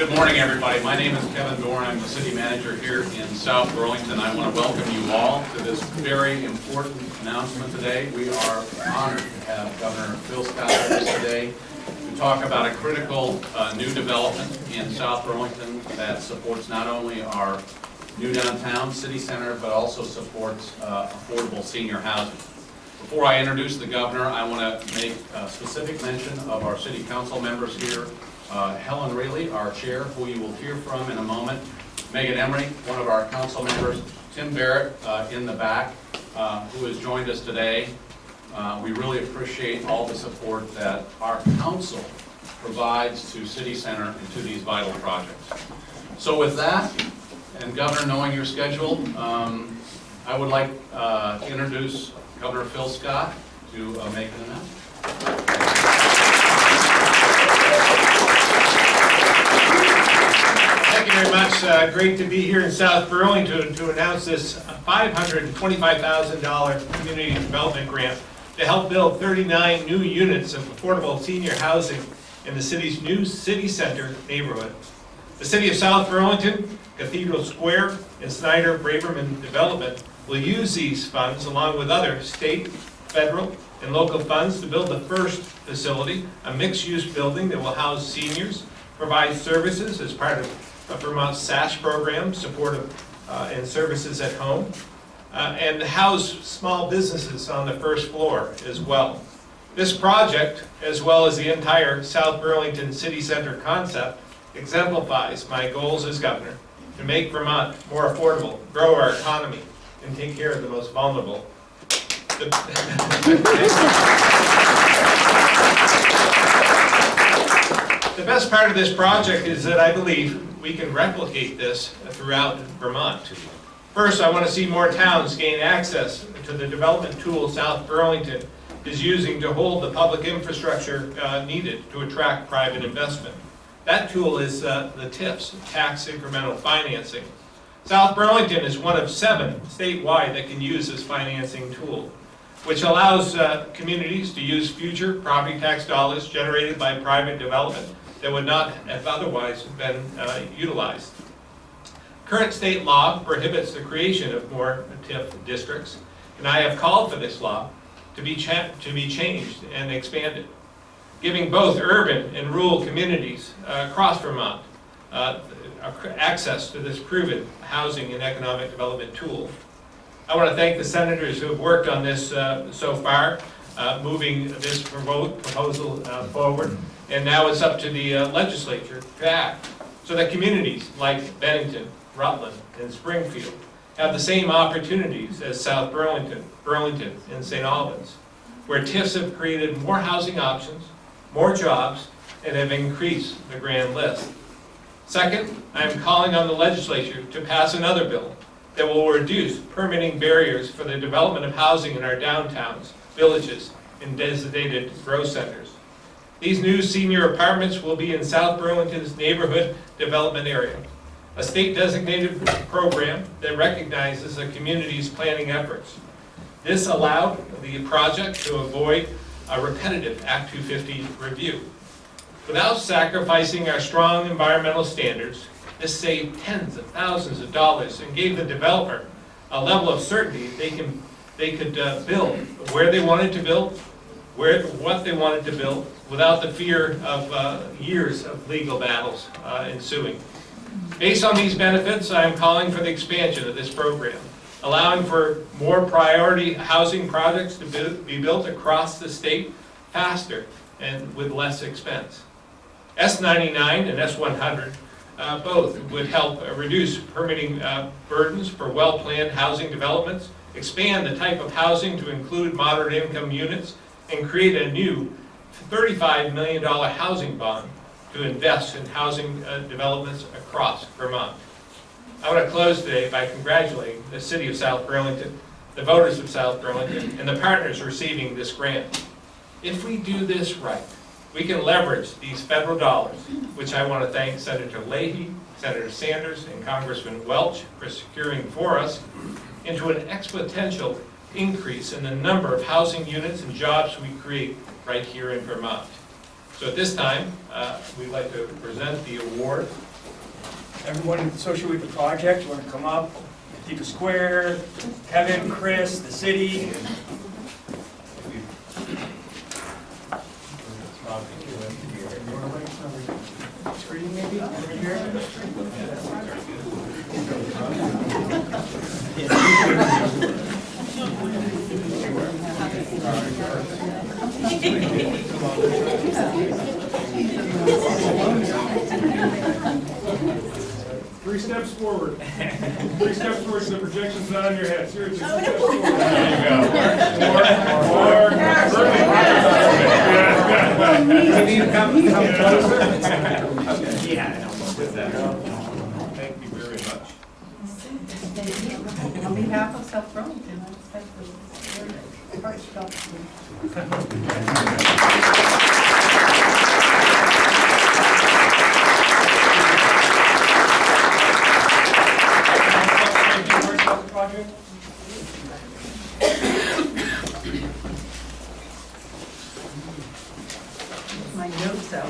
Good morning, everybody. My name is Kevin Dorn. I'm the city manager here in South Burlington. I want to welcome you all to this very important announcement today. We are honored to have Governor Phil Scott with us today to talk about a critical new development in South Burlington that supports not only our new downtown city center, but also supports affordable senior housing. Before I introduce the governor, I want to make a specific mention of our city council members here. Helen Rayleigh, our chair, who you will hear from in a moment. Megan Emery, one of our council members. Tim Barrett in the back, who has joined us today. We really appreciate all the support that our council provides to City Center and to these vital projects. So with that, and Governor, knowing your schedule, I would like to introduce Governor Phil Scott to make an announcement. Thank you very much. Great to be here in South Burlington to announce this $525,000 community development grant to help build 39 new units of affordable senior housing in the city's new city center neighborhood. The city of South Burlington, Cathedral Square, and Snyder Braverman Development will use these funds along with other state, federal, and local funds to build the first facility, a mixed-use building that will house seniors, provide services as part of Vermont's SASH program, supportive and services at home, and house small businesses on the first floor as well. This project, as well as the entire South Burlington City Center concept, exemplifies my goals as governor to make Vermont more affordable, grow our economy, and take care of the most vulnerable. The best part of this project is that I believe we can replicate this throughout Vermont. First, I want to see more towns gain access to the development tool South Burlington is using to hold the public infrastructure needed to attract private investment. That tool is the TIFs, Tax Incremental Financing. South Burlington is one of 7 statewide that can use this financing tool, which allows communities to use future property tax dollars generated by private development that would not have otherwise been utilized. Current state law prohibits the creation of more TIF districts, and I have called for this law to be changed and expanded, giving both urban and rural communities across Vermont access to this proven housing and economic development tool. I want to thank the senators who have worked on this so far, moving this proposal forward. And now it's up to the legislature to act so that communities like Bennington, Rutland, and Springfield have the same opportunities as South Burlington, and St. Albans, where TIFs have created more housing options, more jobs, and have increased the grand list. Second, I am calling on the legislature to pass another bill that will reduce permitting barriers for the development of housing in our downtowns, villages, and designated growth centers. These new senior apartments will be in South Burlington's neighborhood development area, a state-designated program that recognizes the community's planning efforts. This allowed the project to avoid a repetitive Act 250 review. Without sacrificing our strong environmental standards, this saved tens of thousands of dollars and gave the developer a level of certainty they could build where they wanted to build, what they wanted to build, without the fear of years of legal battles ensuing. Based on these benefits, I am calling for the expansion of this program, allowing for more priority housing projects to be built across the state faster and with less expense. S99 and S100 both would help reduce permitting burdens for well-planned housing developments, expand the type of housing to include moderate income units, and create a new $35 million housing bond to invest in housing developments across Vermont. I want to close today by congratulating the City of South Burlington, the voters of South Burlington, and the partners receiving this grant. If we do this right, we can leverage these federal dollars, which I want to thank Senator Leahy, Senator Sanders, and Congressman Welch for securing for us, into an exponential increase in the number of housing units and jobs we create right here in Vermont. So at this time, we'd like to present the award everyone associated with the project, you want to come up, Cathedral Square, Kevin, Chris, the city. Three steps forward. 3 steps forward so the projection's not on your head. Seriously, 3 steps forward. There you go. Can you come closer? Yeah, with that. Thank you very much. On behalf of South Burlington, I expect this very heartfelt. My notes out.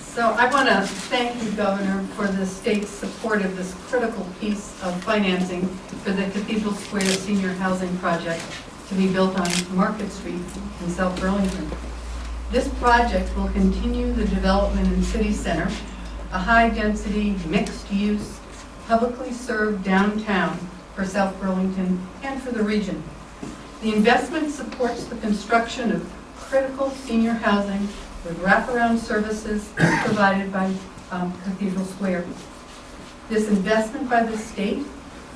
So I want to thank you, Governor, for the state's support of this critical piece of financing for the Cathedral Square Senior Housing Project to be built on Market Street in South Burlington. This project will continue the development in City Center, a high-density, mixed-use, publicly served downtown for South Burlington and for the region. The investment supports the construction of critical senior housing with wraparound services provided by Cathedral Square. This investment by the state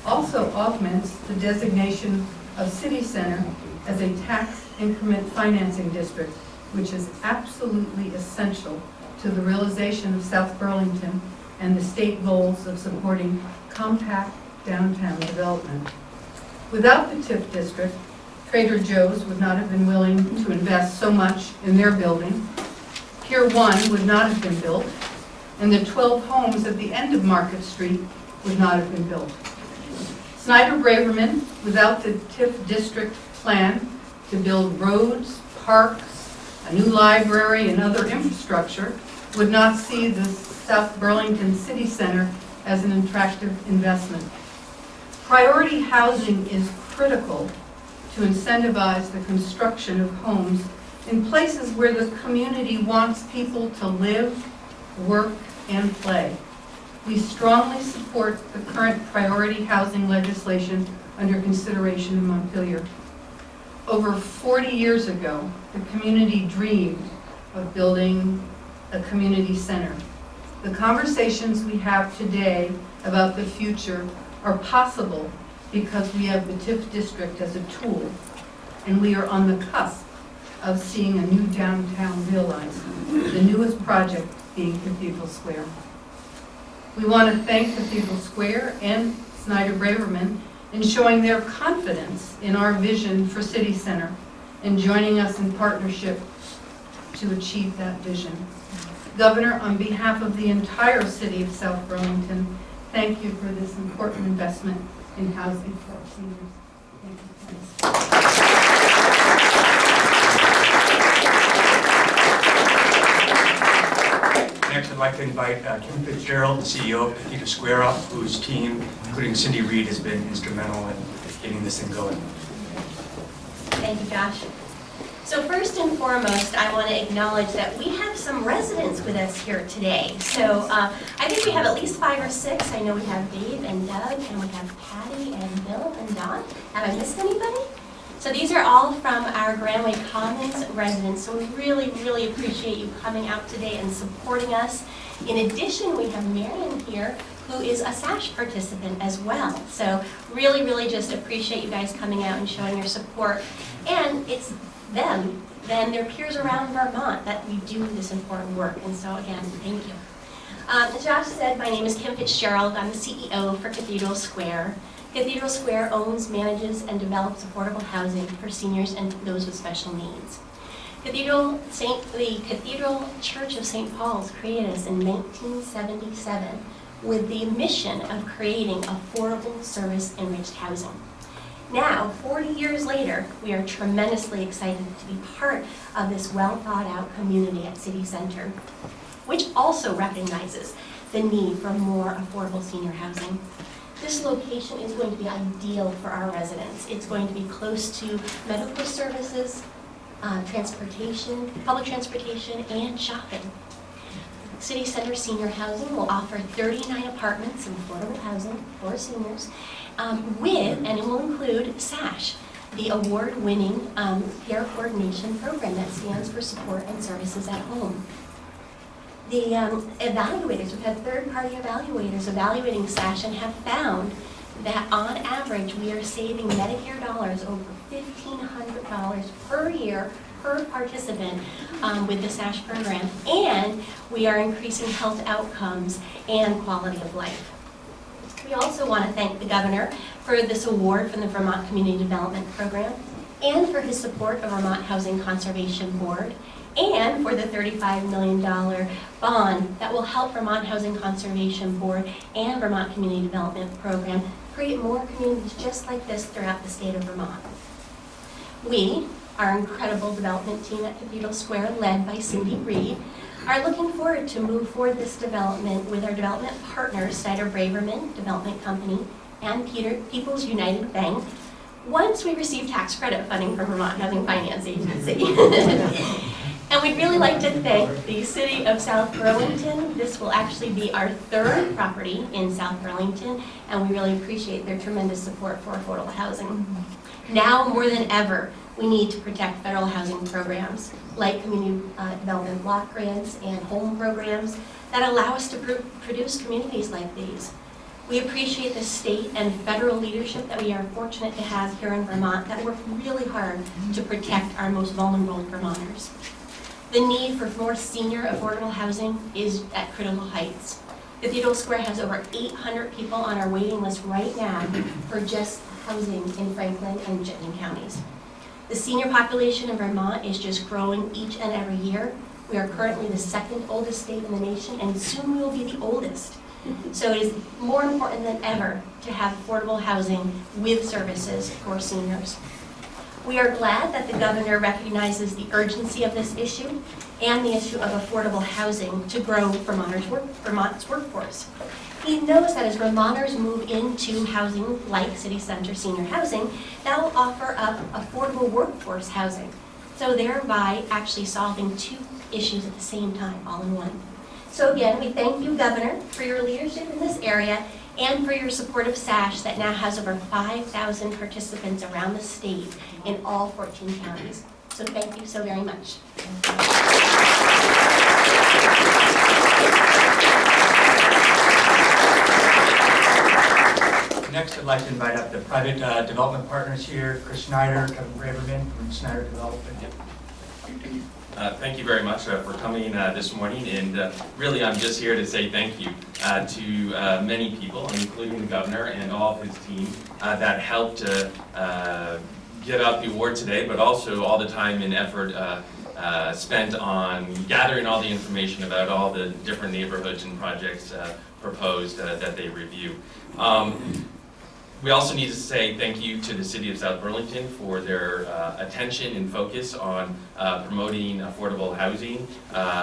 also augments the designation of City Center as a tax increment financing district, which is absolutely essential to the realization of South Burlington and the state goals of supporting compact downtown development. Without the TIF district, Trader Joe's would not have been willing to invest so much in their building, Pier One would not have been built, and the 12 homes at the end of Market Street would not have been built. Snyder Braverman, without the TIF district plan to build roads, parks, a new library, and other infrastructure, would not see the South Burlington City Center as an attractive investment. Priority housing is critical to incentivize the construction of homes in places where the community wants people to live, work, and play. We strongly support the current priority housing legislation under consideration in Montpelier. Over 40 years ago, the community dreamed of building a community center. The conversations we have today about the future are possible because we have the TIF district as a tool, and we are on the cusp of seeing a new downtown realized, the newest project being Cathedral Square. We want to thank Cathedral Square and Snyder Braverman in showing their confidence in our vision for City Center and joining us in partnership to achieve that vision. Governor, on behalf of the entire city of South Burlington, thank you for this important investment in housing for our seniors. Thank you. Next, I'd like to invite Kim Fitzgerald, the CEO of Cathedral Square, up, whose team, including Cindy Reed, has been instrumental in getting this thing going. Thank you, Josh. So first and foremost, I want to acknowledge that we have some residents with us here today. So I think we have at least 5 or 6. I know we have Dave and Doug, and we have Patty and Bill and Don. Have I missed anybody? So these are all from our Grandway Commons residents. So we really, really appreciate you coming out today and supporting us. In addition, we have Marion here, who is a SASH participant as well. So really, really just appreciate you guys coming out and showing your support. And it's them, then their peers around Vermont, that we do this important work. And so again, thank you. As Josh said, my name is Kim Fitzgerald. I'm the CEO for Cathedral Square. Cathedral Square owns, manages, and develops affordable housing for seniors and those with special needs. The Cathedral Church of St. Paul's created us in 1977 with the mission of creating affordable service-enriched housing. Now, 40 years later, we are tremendously excited to be part of this well-thought-out community at City Center, which also recognizes the need for more affordable senior housing. This location is going to be ideal for our residents. It's going to be close to medical services, transportation, public transportation, and shopping. City Center Senior Housing will offer 39 apartments in affordable housing for seniors, and it will include SASH, the award-winning care coordination program that stands for support and services at home. The evaluators, we've had third-party evaluators evaluating SASH and have found that on average we are saving Medicare dollars over $1,500 per year per participant with the SASH program, and we are increasing health outcomes and quality of life. We also want to thank the governor for this award from the Vermont Community Development Program and for his support of Vermont Housing Conservation Board and for the $35 million bond that will help Vermont Housing Conservation Board and Vermont Community Development Program create more communities just like this throughout the state of Vermont. We, our incredible development team at Cathedral Square, led by Cindy Reed, are looking forward to move forward this development with our development partners, Snyder Braverman Development Company and People's United Bank, once we receive tax credit funding from Vermont Housing Finance Agency. And we'd really like to thank the City of South Burlington. This will actually be our third property in South Burlington, and we really appreciate their tremendous support for affordable housing. Now more than ever, we need to protect federal housing programs like community development block grants and home programs that allow us to produce communities like these. We appreciate the state and federal leadership that we are fortunate to have here in Vermont that work really hard to protect our most vulnerable Vermonters. The need for more senior affordable housing is at critical heights. Cathedral Square has over 800 people on our waiting list right now for just housing in Franklin and Chittenden counties. The senior population in Vermont is just growing each and every year. We are currently the second oldest state in the nation, and soon we will be the oldest. So it is more important than ever to have affordable housing with services for seniors. We are glad that the governor recognizes the urgency of this issue and the issue of affordable housing to grow Vermont's workforce. He knows that as Vermonters move into housing like City Center Senior Housing, that will offer up affordable workforce housing, so thereby actually solving two issues at the same time, all in one. So again, we thank you, Governor, for your leadership in this area and for your support of SASH that now has over 5,000 participants around the state in all 14 counties. So thank you so very much. Next, I'd like to invite up the private development partners here, Chris Snyder, Kevin Braverman from Snyder Development. Thank you very much for coming this morning, and really I'm just here to say thank you to many people, including the governor and all of his team that helped get out the award today, but also all the time and effort spent on gathering all the information about all the different neighborhoods and projects proposed that they review. We also need to say thank you to the City of South Burlington for their attention and focus on promoting affordable housing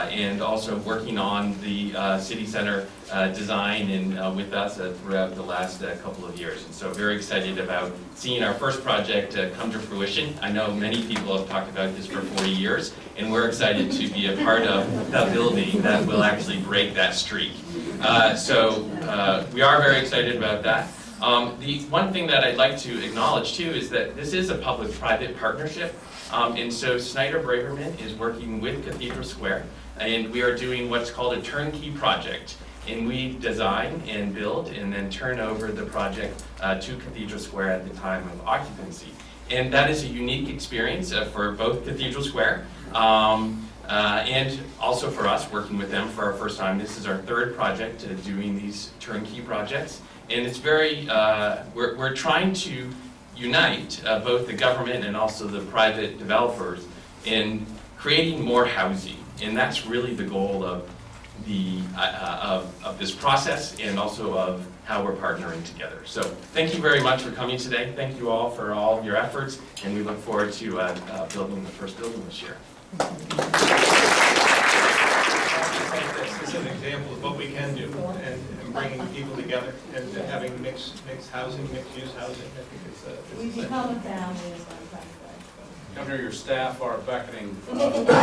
and also working on the city center design and with us throughout the last couple of years. And so very excited about seeing our first project come to fruition. I know many people have talked about this for 40 years, and we're excited to be a part of that building that will actually break that streak. We are very excited about that. The one thing that I'd like to acknowledge too is that this is a public-private partnership, and so Snyder Braverman is working with Cathedral Square, and we are doing what's called a turnkey project, and we design and build and then turn over the project to Cathedral Square at the time of occupancy. And that is a unique experience for both Cathedral Square and also for us working with them for our first time. This is our third project doing these turnkey projects. And it's very, we're trying to unite both the government and also the private developers in creating more housing. And that's really the goal of the of this process and also of how we're partnering together. So thank you very much for coming today. Thank you all for all of your efforts. And we look forward to building the first building this year. This is an example what we can do, and bringing people together and having mixed housing, mixed-use housing. I think it's we become a family is what I'm trying to say. Governor, your staff are beckoning. Governor,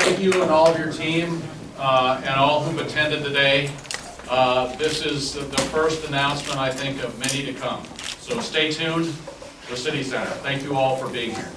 thank you and all of your team and all who attended today. This is the first announcement, I think, of many to come. So stay tuned to the City Center. Thank you all for being here.